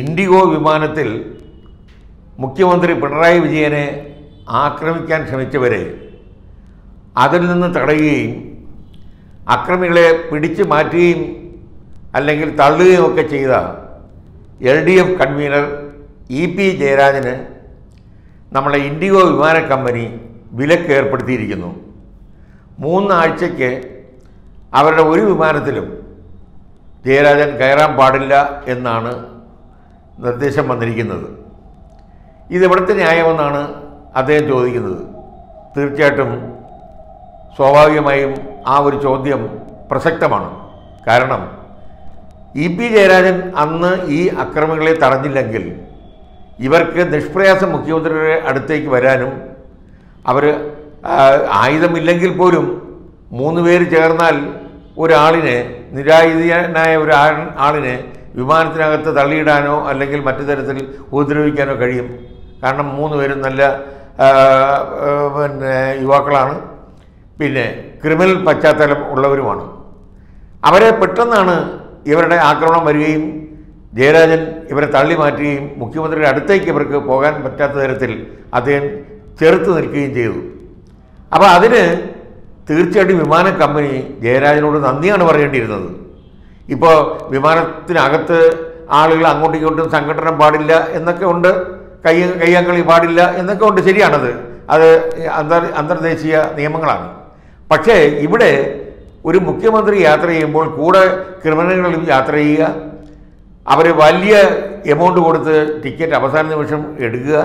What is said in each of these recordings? Indigo विमानत्तिल मुख्यमंत्री पिणराई विजयने आक्रमिक्कान श्रमिच्चवरे അതിൽ നിന്ന് തടയുകയും അക്രമികളെ പിടിച്ചു മാറ്റുകയും അല്ലെങ്കിൽ തള്ളുകയും ഒക്കെ ചെയ്ത എൽഡിഎഫ് കൺവീനർ ഇപി ജയരാജന് നമ്മളെ ഇൻഡിഗോ വിമാന കമ്പനി വിലക്ക് ഏർപ്പെടുത്തിയിരിക്കുന്നു. 3 ആഴ്ചയ്ക്ക് അവരുടെ ഒരു വിമാനത്തിലും ജയരാജൻ കയറാൻ പാടില്ല എന്നാണ് നിർദ്ദേശം വന്നിരിക്കുന്നത്. ഇത് എവിടുത്തെ ന്യായമെന്നാണ് അദ്ദേഹം ചോദിക്കുന്നത്. തീർച്ചയായിട്ടും സ്വാഭാവികമായും ആ ഒരു ചോദ്യം പ്രസക്തമാണ്. കാരണം ഇപി ജയരാജൻ അന്ന് ഈ അക്രമികളെ തടഞ്ഞില്ലെങ്കിൽ ഇവർക്ക് നിഷ്പ്രയാസം മുഖ്യമന്ത്രിയുടെ അടുത്തേക്ക് വരാനും അവർ ആയുധമില്ലെങ്കിൽ പോലും 3 പേര് ചേർന്നാൽ ഒരാളിനെ നിരായുധനായ ഒരു ആളിനെ വിമാനത്തിനകത്ത് തള്ളിയിടാനോ അല്ലെങ്കിൽ മറ്റു തരത്തിൽ ഉപദ്രവിക്കാനോ കഴിയും. കാരണം 3 പേരും നല്ല യുവാക്കളാണ്, പിന്നെ ക്രിമിനൽ പശ്ചാത്തലം ഉള്ളവരുമാണ്. അവരെ പെട്ടെന്നാണ് ഇവരുടെ ആക്രമണം വരികയും ജയരാജൻ ഇവരെ തള്ളി മാറ്റുകയും മുഖ്യമന്ത്രിയുടെ അടുത്തേക്ക് ഇവർക്ക് പോകാൻ പറ്റാത്ത തരത്തിൽ അദ്ദേഹം ചെറുത്ത് നിൽക്കുകയും ചെയ്തു. അപ്പോൾ അതിന് തീർച്ചയായിട്ടും വിമാന കമ്പനി ജയരാജനോട് നന്ദിയാണ് പറയേണ്ടിയിരുന്നത്. ഇപ്പോൾ വിമാനത്തിനകത്ത് ആളുകൾ അങ്ങോട്ടും ഇങ്ങോട്ടും സംഘടനം പാടില്ല എന്നൊക്കെ ഉണ്ട്, കയ്യാങ്കളി പാടില്ല എന്നൊക്കെ ഉണ്ട്, ശരിയാണത്. അത് അന്തർദേശീയ നിയമങ്ങളാണ്. പക്ഷേ ഇവിടെ ഒരു മുഖ്യമന്ത്രി യാത്ര ചെയ്യുമ്പോൾ കൂടെ ക്രിമിനലുകളും യാത്ര ചെയ്യുക, അവർ വലിയ എമൗണ്ട് കൊടുത്ത് ടിക്കറ്റ് അവസാന നിമിഷം എടുക്കുക,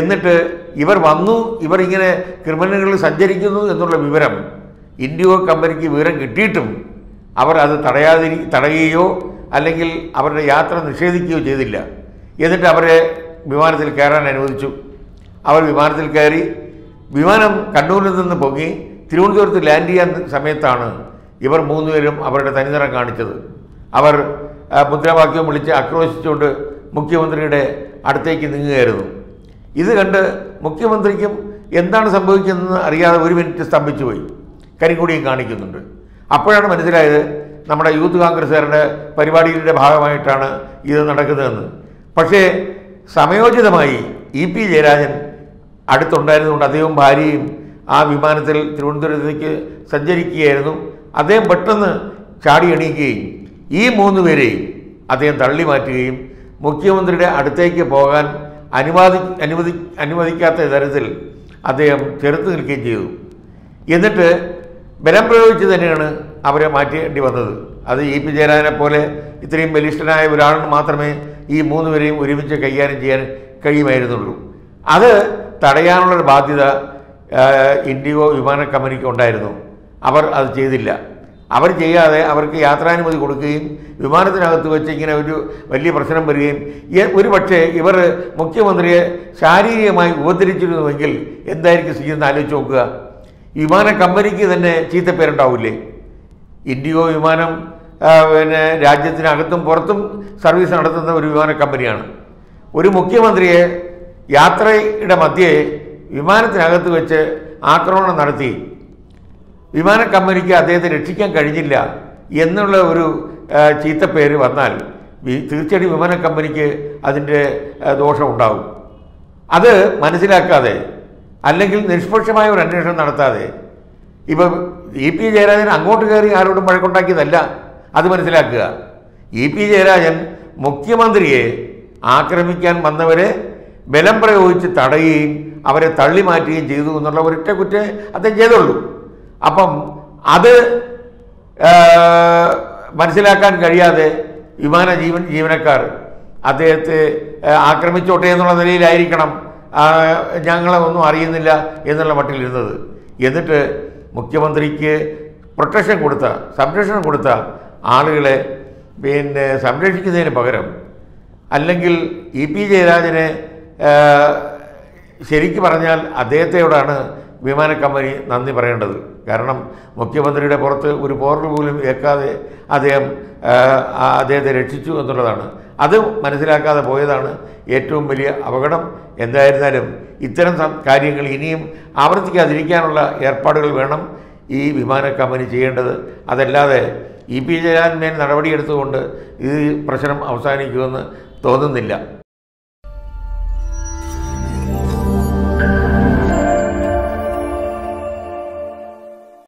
എന്നിട്ട് ഇവർ വന്നു ഇവരിങ്ങനെ ക്രിമിനലുകൾ സഞ്ചരിക്കുന്നു എന്നുള്ള വിവരം ഇൻഡിഗോ കമ്പനിക്ക് വിവരം കിട്ടിയിട്ടും അവർ അത് തടയുകയോ അല്ലെങ്കിൽ അവരുടെ യാത്ര നിഷേധിക്കുകയോ ചെയ്തില്ല. എന്നിട്ട് അവരെ വിമാനത്തിൽ കയറാൻ അനുവദിച്ചു. അവർ വിമാനത്തിൽ കയറി. വിമാനം കണ്ണൂരിൽ നിന്ന് പൊങ്ങി തിരുവനന്തപുരത്ത് ലാൻഡ് ചെയ്യാൻ സമയത്താണ് ഇവർ 3 പേരും അവരുടെ തനിനിറം കാണിച്ചത്. അവർ മുദ്രാവാക്യം വിളിച്ച് ആക്രോശിച്ചുകൊണ്ട് മുഖ്യമന്ത്രിയുടെ അടുത്തേക്ക് നീങ്ങുകയായിരുന്നു. ഇത് കണ്ട് മുഖ്യമന്ത്രിക്കും എന്താണ് സംഭവിക്കുന്നതെന്ന് അറിയാതെ 1 മിനിറ്റ് സ്തംഭിച്ചു പോയി. കരിങ്കൊടിയും കാണിക്കുന്നുണ്ട്. അപ്പോഴാണ് മനസ്സിലായത് നമ്മുടെ യൂത്ത് കോൺഗ്രസ്സുകാരുടെ പരിപാടിയുടെ ഭാഗമായിട്ടാണ് ഇത് നടക്കുന്നതെന്ന്. പക്ഷേ സമയോചിതമായി ഇപി ജയരാജൻ അടുത്തുണ്ടായിരുന്നുകൊണ്ട് അദ്ദേഹവും ഭാര്യയും ആ വിമാനത്തിൽ തിരുവനന്തപുരത്തേക്ക് സഞ്ചരിക്കുകയായിരുന്നു. അദ്ദേഹം പെട്ടെന്ന് ചാടി എണീക്കുകയും ഈ 3 പേരെയും അദ്ദേഹം തള്ളി മാറ്റുകയും മുഖ്യമന്ത്രിയുടെ അടുത്തേക്ക് പോകാൻ അനുവദിക്കാത്ത തരത്തിൽ അദ്ദേഹം ചെറുത്ത് നിൽക്കുകയും ചെയ്തു. എന്നിട്ട് ബലം പ്രയോഗിച്ച് തന്നെയാണ് അവരെ മാറ്റേണ്ടി വന്നത്. അത് ഇപി ജയരാജനെ പോലെ ഇത്രയും ബലിഷ്ഠനായ ഒരാളിന് മാത്രമേ ഈ 3 പേരെയും ഒരുമിച്ച് കൈകാര്യം ചെയ്യാൻ കഴിയുമായിരുന്നുള്ളൂ. അത് തടയാനുള്ളൊരു ബാധ്യത ഇൻഡിഗോ വിമാന കമ്പനിക്ക് ഉണ്ടായിരുന്നു. അവർ അത് ചെയ്തില്ല. അവർ ചെയ്യാതെ അവർക്ക് യാത്രാനുമതി കൊടുക്കുകയും വിമാനത്തിനകത്ത് വെച്ച് ഇങ്ങനെ ഒരു വലിയ പ്രശ്നം വരികയും ഒരു പക്ഷേ ഇവർ മുഖ്യമന്ത്രിയെ ശാരീരികമായി ഉപദ്രവിച്ചിരുന്നുവെങ്കിൽ എന്തായിരിക്കും ചെയ്യുന്നത് ആലോചിച്ച് നോക്കുക. വിമാന കമ്പനിക്ക് തന്നെ ചീത്തപ്പേരുണ്ടാവില്ലേ? ഇൻഡിഗോ വിമാനം രാജ്യത്തിനകത്തും പുറത്തും സർവീസ് നടത്തുന്ന ഒരു വിമാന കമ്പനിയാണ്. ഒരു മുഖ്യമന്ത്രിയെ യാത്രയുടെ മധ്യേ വിമാനത്തിനകത്ത് വെച്ച് ആക്രമണം നടത്തി വിമാന കമ്പനിക്ക് അദ്ദേഹത്തെ രക്ഷിക്കാൻ കഴിഞ്ഞില്ല എന്നുള്ള ഒരു ചീത്തപ്പേര് വന്നാൽ തീർച്ചയായിട്ടും വിമാന കമ്പനിക്ക് അതിൻ്റെ ദോഷമുണ്ടാകും. അത് മനസ്സിലാക്കാതെ അല്ലെങ്കിൽ നിഷ്പക്ഷമായ ഒരു അന്വേഷണം നടത്താതെ ഇപ്പം ഇപി ജയരാജൻ അങ്ങോട്ട് കയറി ആരോടും വഴക്കുണ്ടാക്കിയതല്ല, അത് മനസ്സിലാക്കുക. ഇപി ജയരാജൻ മുഖ്യമന്ത്രിയെ ആക്രമിക്കാൻ വന്നവരെ ബലം പ്രയോഗിച്ച് തടയുകയും അവരെ തള്ളി മാറ്റുകയും ചെയ്തു എന്നുള്ള ഒരൊറ്റ കുറ്റേ അദ്ദേഹം ചെയ്തുള്ളൂ. അപ്പം അത് മനസ്സിലാക്കാൻ കഴിയാതെ വിമാന ജീവനക്കാർ അദ്ദേഹത്തെ ആക്രമിച്ചോട്ടെ എന്നുള്ള നിലയിലായിരിക്കണം ഞങ്ങളെ ഒന്നും അറിയുന്നില്ല എന്നുള്ള മട്ടിലിരുന്നത്. എന്നിട്ട് മുഖ്യമന്ത്രിക്ക് പ്രൊട്ടക്ഷൻ കൊടുത്ത, സംരക്ഷണം കൊടുത്ത ആളുകളെ സംരക്ഷിക്കുന്നതിന് പകരം അല്ലെങ്കിൽ ഇപി ജയരാജനെ ശരിക്കു പറഞ്ഞാൽ അദ്ദേഹത്തോടാണ് വിമാന കമ്പനി നന്ദി പറയേണ്ടത്. കാരണം മുഖ്യമന്ത്രിയുടെ പുറത്ത് ഒരു പോറൽ പോലും ഏൽക്കാതെ അദ്ദേഹത്തെ രക്ഷിച്ചു എന്നുള്ളതാണ്. അത് മനസ്സിലാക്കാതെ പോയതാണ് ഏറ്റവും വലിയ അപകടം. എന്തായിരുന്നാലും ഇത്തരം കാര്യങ്ങൾ ഇനിയും ആവർത്തിക്കാതിരിക്കാനുള്ള ഏർപ്പാടുകൾ വേണം ഈ വിമാന കമ്പനി ചെയ്യേണ്ടത്. അതല്ലാതെ ഇപി ജയരാജൻ നടപടിയെടുത്തുകൊണ്ട് ഈ പ്രശ്നം അവസാനിക്കുമെന്ന് തോന്നുന്നില്ല।